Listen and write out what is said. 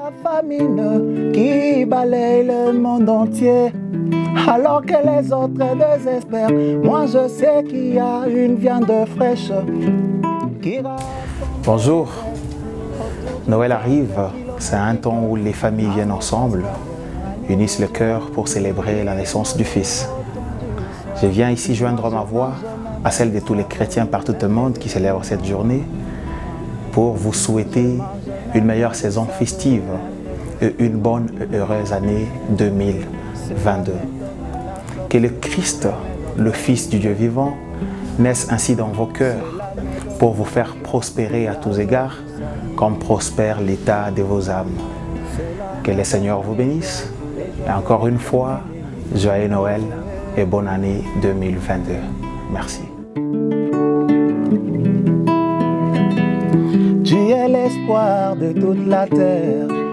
La famine qui balaye le monde entier, alors que les autres désespèrent. Moi je sais qu'il y a une viande fraîche. Bonjour, Noël arrive. C'est un temps où les familles viennent ensemble, unissent le cœur pour célébrer la naissance du Fils. Je viens ici joindre ma voix à celle de tous les chrétiens par tout le monde qui célèbrent cette journée pour vous souhaiter une meilleure saison festive et une bonne et heureuse année 2022. Que le Christ, le Fils du Dieu vivant, naisse ainsi dans vos cœurs pour vous faire prospérer à tous égards comme prospère l'état de vos âmes. Que le Seigneur vous bénisse et encore une fois, joyeux Noël et bonne année 2022. Merci. Tu es l'espoir de toute la terre.